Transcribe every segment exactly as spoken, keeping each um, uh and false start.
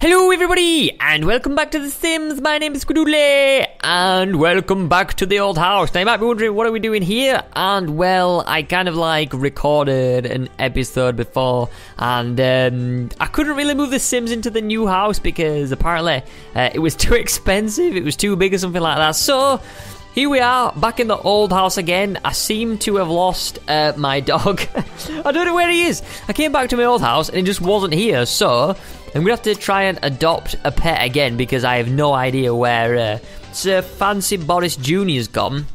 Hello everybody, and welcome back to The Sims. My name is Squidoodle, and welcome back to the old house. Now you might be wondering, what are we doing here? And well, I kind of like recorded an episode before, and um, I couldn't really move The Sims into the new house because apparently uh, it was too expensive, it was too big or something like that. So here we are, back in the old house again. I seem to have lost uh, my dog. I don't know where he is. I came back to my old house and he just wasn't here, so I'm going to have to try and adopt a pet again because I have no idea where uh, Sir Fancy Boris Junior has gone.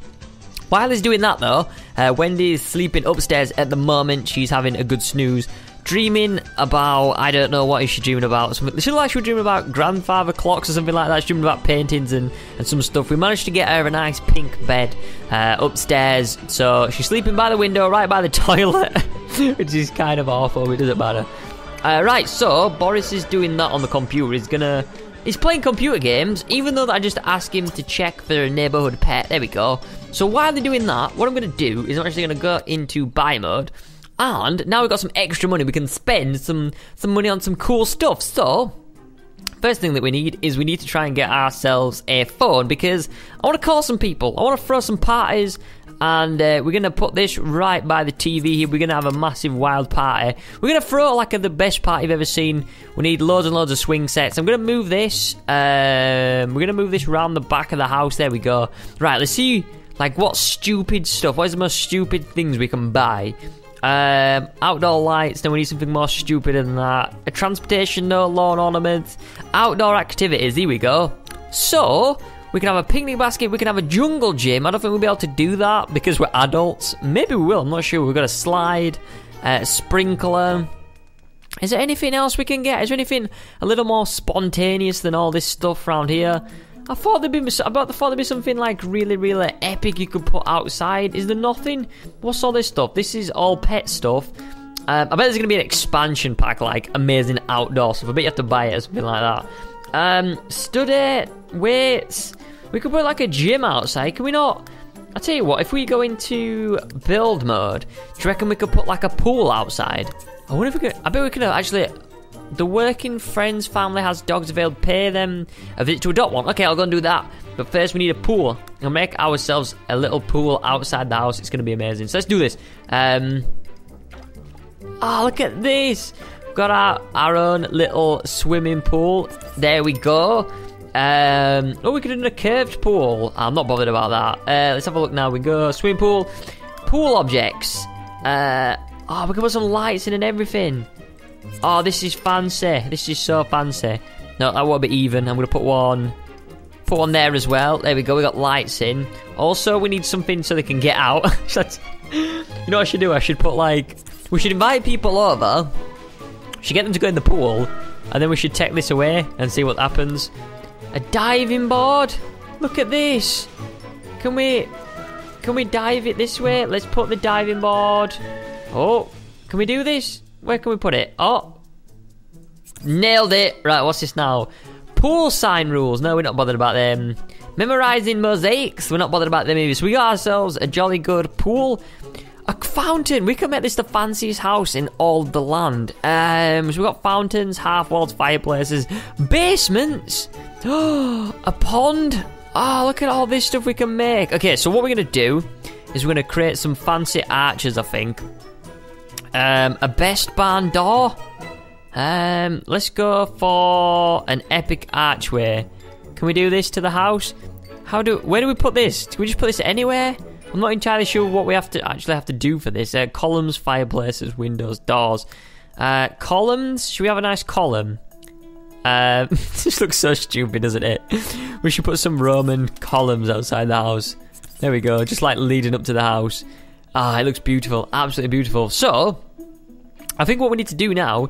While he's doing that, though, uh, Wendy is sleeping upstairs at the moment. She's having a good snooze, dreaming about, I don't know, what is she dreaming about? Something, she like she was dreaming about grandfather clocks or something like that. She's dreaming about paintings and, and some stuff. We managed to get her a nice pink bed uh, upstairs. So she's sleeping by the window, right by the toilet, which is kind of awful, but it doesn't matter. Uh, right, so Boris is doing that on the computer. He's gonna... He's playing computer games, even though I just asked him to check for a neighborhood pet. There we go. So while they're doing that, what I'm gonna do is I'm actually gonna go into buy mode. And now we've got some extra money. We can spend some, some money on some cool stuff. So first thing that we need is we need to try and get ourselves a phone, because I want to call some people. I want to throw some parties. And uh, we're going to put this right by the T V here. We're going to have a massive wild party. We're going to throw like a, the best party you've ever seen. We need loads and loads of swing sets. I'm going to move this. Um, we're going to move this around the back of the house. There we go. Right, let's see like what stupid stuff. What is the most stupid things we can buy? Um, outdoor lights. Then we need something more stupid than that. A transportation note, lawn ornaments. Outdoor activities. Here we go. So we can have a picnic basket, we can have a jungle gym. I don't think we'll be able to do that because we're adults. Maybe we will, I'm not sure. We've got a slide, a sprinkler. Is there anything else we can get? Is there anything a little more spontaneous than all this stuff around here? I thought there'd be, I thought there'd be something like really, really epic you could put outside. Is there nothing? What's all this stuff? This is all pet stuff. Um, I bet there's going to be an expansion pack, like amazing outdoor stuff. I bet you have to buy it or something like that. Um, study, weights. We could put like a gym outside, can we not? I'll tell you what, if we go into build mode, do you reckon we could put like a pool outside? I wonder if we could, I bet we could have, actually, the working friend's family has dogs available, pay them a visit to adopt one. Okay, I'll go and do that. But first we need a pool. We'll make ourselves a little pool outside the house. It's going to be amazing. So let's do this. Um, oh, look at this. Got our, our own little swimming pool. There we go. Um, oh, we could do a curved pool. I'm not bothered about that. Uh, let's have a look now. We go swimming pool, pool objects. Uh, oh, we can put some lights in and everything. Oh, this is fancy. This is so fancy. No, that won't be even. I'm gonna put one, put one there as well. There we go. We got lights in. Also, we need something so they can get out. You know what I should do? I should put like, we should invite people over. We should get them to go in the pool, and then we should take this away and see what happens. A diving board? Look at this. Can we can we dive it this way? Let's put the diving board. Oh, can we do this? Where can we put it? Oh, nailed it. Right, what's this now? Pool sign rules. No, we're not bothered about them. Memorizing mosaics. We're not bothered about them either. So we got ourselves a jolly good pool. A fountain. We can make this the fanciest house in all the land. Um, so we've got fountains, half walls, fireplaces, basements. Oh, a pond. Oh, look at all this stuff we can make. Okay, so what we're going to do is we're going to create some fancy arches, I think. Um, a best barn door. Um, let's go for an epic archway. Can we do this to the house? How do? Where do we put this? Can we just put this anywhere? I'm not entirely sure what we have to actually have to do for this. Uh, columns, fireplaces, windows, doors. Uh, columns. Should we have a nice column? Um, this looks so stupid, doesn't it? We should put some Roman columns outside the house. There we go, just like leading up to the house. Ah, it looks beautiful, absolutely beautiful. So, I think what we need to do now,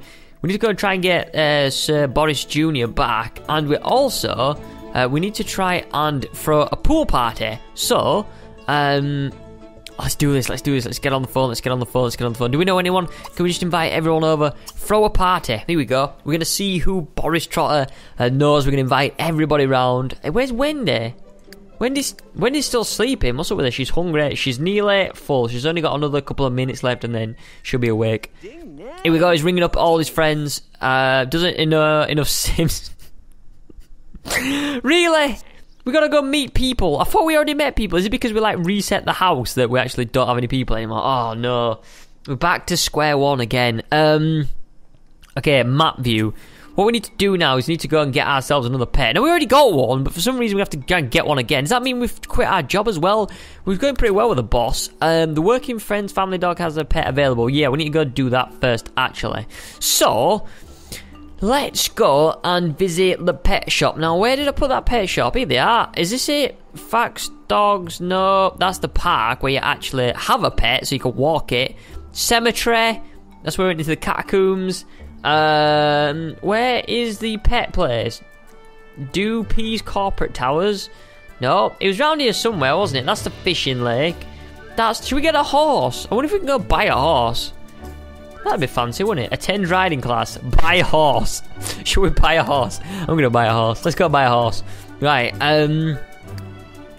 we need to go and try and get uh, Sir Boris Junior back, and we also, uh, we need to try and throw a pool party. So, um... let's do this, let's do this, let's get on the phone, let's get on the phone, let's get on the phone. Do we know anyone? Can we just invite everyone over? Throw a party. Here we go. We're going to see who Boris Trotter uh, knows. We're going to invite everybody round. Hey, where's Wendy? Wendy's, Wendy's still sleeping. What's up with her? She's hungry. She's nearly full. She's only got another couple of minutes left and then she'll be awake. Here we go, he's ringing up all his friends. Uh, doesn't know enough sims. Really? We gotta go meet people. I thought we already met people. Is it because we like reset the house that we actually don't have any people anymore? Oh no. We're back to square one again. Um, okay, map view. What we need to do now is we need to go and get ourselves another pet. Now we already got one, but for some reason we have to go and get one again. Does that mean we've quit our job as well? We're going pretty well with the boss. Um, the working friend's family dog has a pet available. Yeah, we need to go do that first, actually. So let's go and visit the pet shop. Now, where did I put that pet shop? Here they are. Is this it? Facts, dogs, no. That's the park where you actually have a pet, so you can walk it. Cemetery. That's where we went into the catacombs. Um, where is the pet place? Doopie's Corporate Towers? No. It was round here somewhere, wasn't it? That's the fishing lake. That's... Should we get a horse? I wonder if we can go buy a horse. That'd be fancy, wouldn't it? Attend riding class. Buy a horse. Should we buy a horse? I'm going to buy a horse. Let's go buy a horse. Right, um...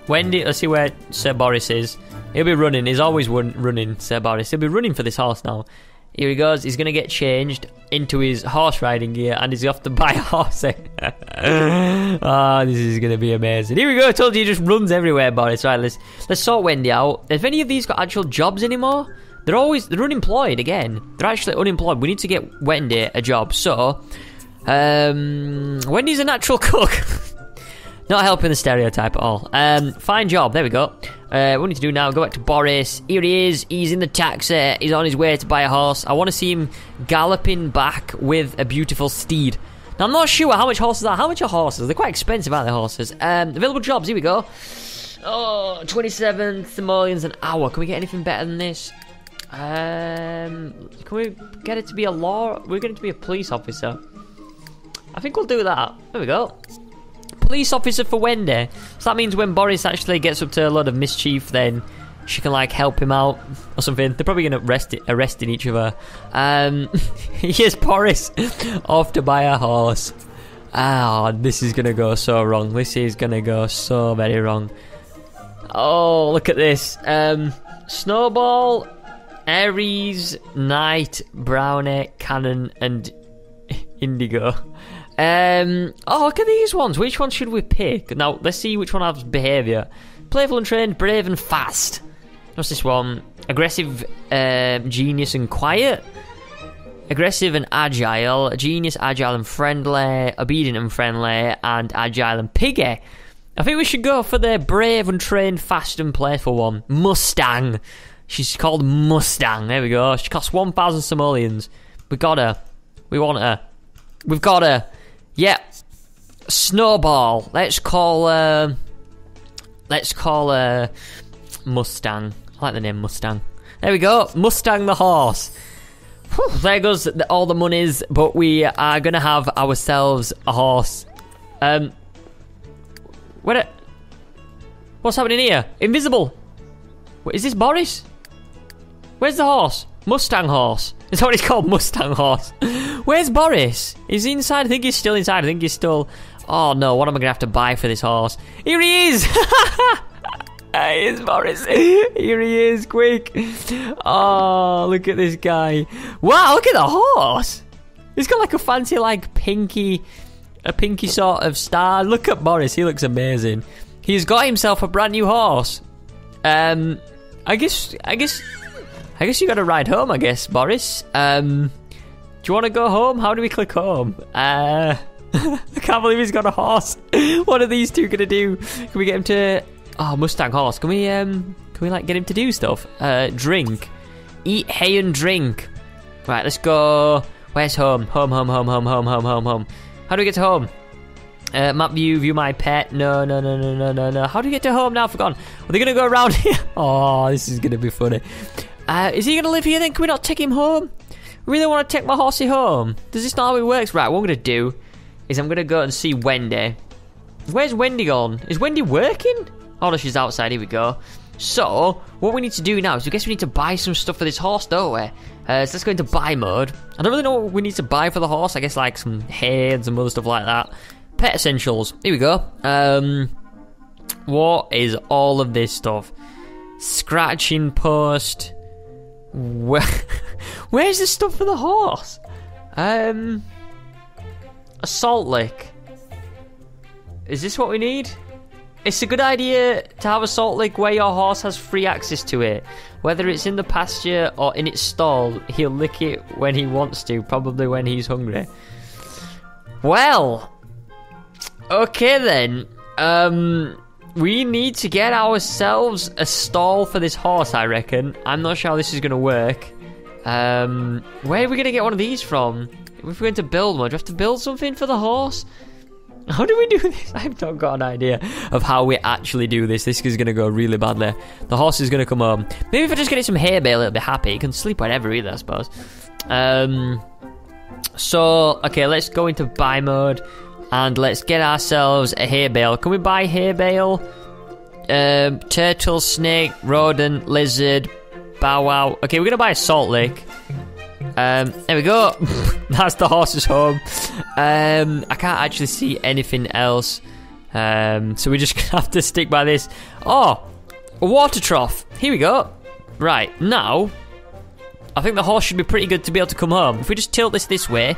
Wendy, let's see where Sir Boris is. He'll be running. He's always run, running, Sir Boris. He'll be running for this horse now. Here he goes. He's going to get changed into his horse riding gear and he's off to buy a horse. Ah, oh, this is going to be amazing. Here we go. I told you he just runs everywhere, Boris. Right, let's, let's sort Wendy out. Have any of these got actual jobs anymore? They're always, they're unemployed again. They're actually unemployed. We need to get Wendy a job. So, um, Wendy's a natural cook. Not helping the stereotype at all. Um, fine job. There we go. Uh, what we need to do now, go back to Boris. Here he is. He's in the taxi. He's on his way to buy a horse. I want to see him galloping back with a beautiful steed. Now, I'm not sure how much horses are. How much are horses? They're quite expensive, aren't they, horses? Um, available jobs. Here we go. Oh, twenty-seven simoleons an hour. Can we get anything better than this? Um, can we get it to be a law? We're going to be a police officer. I think we'll do that. There we go. Police officer for Wendy. So that means when Boris actually gets up to a lot of mischief, then she can like help him out or something. They're probably going to arrest it, arresting each other. Um, here's Boris off to buy a horse. Ah, oh, this is going to go so wrong. This is going to go so very wrong. Oh, look at this. Um, Snowball. Aries, Knight, Brownie, Cannon, and Indigo. Um, oh, look at these ones. Which one should we pick? Now, let's see which one has behaviour. Playful and trained, brave and fast. What's this one? Aggressive, uh, genius and quiet. Aggressive and agile. Genius, agile and friendly. Obedient and friendly. And agile and piggy. I think we should go for the brave and trained, fast and playful one. Mustang. She's called Mustang. There we go. She costs one thousand simoleons. We got her. We want her. We've got her. Yep. Yeah. Snowball. Let's call her... Uh, let's call her... Uh, Mustang. I like the name Mustang. There we go. Mustang the horse. Whew, there goes the, all the monies, but we are going to have ourselves a horse. Um. Where... What's happening here? Invisible. Wait, is this Boris? Where's the horse? Mustang horse. Is that what it's called? Mustang horse. Where's Boris? Is he inside? I think he's still inside. I think he's still... Oh, no. What am I going to have to buy for this horse? Here he is! Here's Boris. Here he is. Quick. Oh, look at this guy. Wow, look at the horse. He's got like a fancy, like, pinky... A pinky sort of star. Look at Boris. He looks amazing. He's got himself a brand new horse. Um... I guess, I guess, I guess you gotta ride home, I guess, Boris. Um, do you wanna go home? How do we click home? Uh, I can't believe he's got a horse. What are these two gonna do? Can we get him to, oh, Mustang horse. Can we, um, can we, like, get him to do stuff? Uh, drink. Eat hay and drink. Right, let's go. Where's home? Home, home, home, home, home, home, home, home. How do we get to home? Uh, map view, view my pet. No, no, no, no, no, no, no. How do you get to home now? Forgotten. Are they going to go around here? Oh, this is going to be funny. Uh, is he going to live here then? Can we not take him home? I really want to take my horsey home. Does this not how it works? Right, what I'm going to do is I'm going to go and see Wendy. Where's Wendy gone? Is Wendy working? Oh, no, she's outside. Here we go. So, what we need to do now is I guess we need to buy some stuff for this horse, don't we? Uh, so let's go into buy mode. I don't really know what we need to buy for the horse. I guess like some hay and some other stuff like that. Pet essentials. Here we go. Um, what is all of this stuff? Scratching post. Where, where's the stuff for the horse? Um, a salt lick. Is this what we need? It's a good idea to have a salt lick where your horse has free access to it. Whether it's in the pasture or in its stall, he'll lick it when he wants to, probably when he's hungry. Well, okay then. Um, we need to get ourselves a stall for this horse, I reckon. I'm not sure how this is going to work. Um, where are we going to get one of these from? If we're going to build one, do we have to build something for the horse? How do we do this? I've not got an idea of how we actually do this. This is going to go really badly. The horse is going to come home. Maybe if I just get it some hay bale, it'll be happy. It can sleep whenever either, I suppose. Um, so, okay, let's go into buy mode. And let's get ourselves a hay bale. Can we buy hay bale? Um, turtle, snake, rodent, lizard, bow wow. Okay, we're going to buy a salt lick. Um, there we go. That's the horse's home. Um, I can't actually see anything else. Um, so we just have to stick by this. Oh, a water trough. Here we go. Right, now, I think the horse should be pretty good to be able to come home. If we just tilt this this way,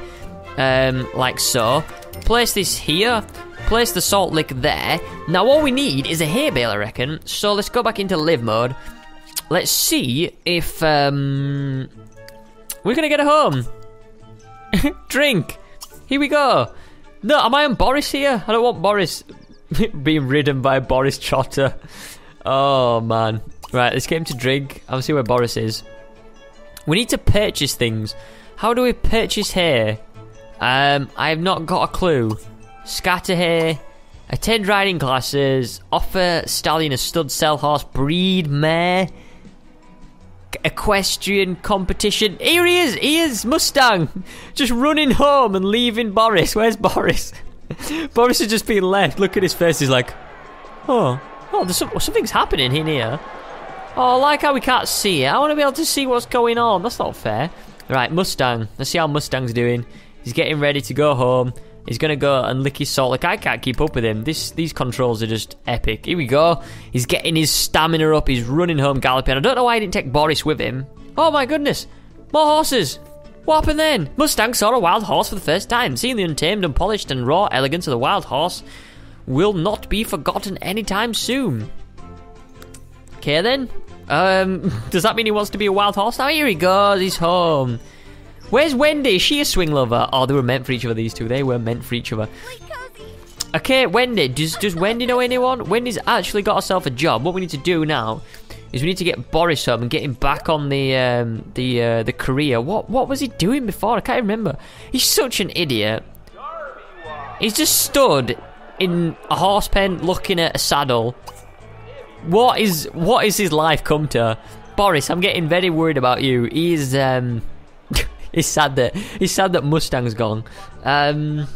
um, like so. Place this here. Place the salt lick there. Now, all we need is a hay bale, I reckon. So let's go back into live mode. Let's see if... Um, we're gonna get a home. Drink. Here we go. No, am I on Boris here? I don't want Boris being ridden by Boris Trotter. Oh man. Right, let's get him to drink. I'll see where Boris is. We need to purchase things. How do we purchase hay? Um, I have not got a clue. Scatter hay. Attend riding classes. Offer stallion a stud. Sell horse. Breed mare. Equestrian competition. Here he is. He is Mustang, just running home and leaving Boris. Where's Boris? Boris has just been left. Look at his face. He's like, oh, oh, there's some, something's happening in here. Oh, I like how we can't see it. I want to be able to see what's going on. That's not fair. Right, Mustang. Let's see how Mustang's doing. He's getting ready to go home. He's gonna go and lick his salt. Like, I can't keep up with him. This, these controls are just epic. Here we go. He's getting his stamina up. He's running home galloping. I don't know why I didn't take Boris with him. Oh my goodness. More horses. What happened then? Mustang saw a wild horse for the first time. Seeing the untamed, unpolished, and raw elegance of the wild horse will not be forgotten anytime soon. Okay then. Um, does that mean he wants to be a wild horse? Now here he goes. He's home. Where's Wendy? Is she a swing lover? Oh, they were meant for each other, these two. They were meant for each other. Okay, Wendy. Does, does Wendy know anyone? Wendy's actually got herself a job. What we need to do now is we need to get Boris home and get him back on the um, the uh, the career. What what was he doing before? I can't remember. He's such an idiot. He's just stood in a horse pen looking at a saddle. What is what is his life come to? Boris, I'm getting very worried about you. He's... um. It's sad that it's sad that Mustang's gone. Um,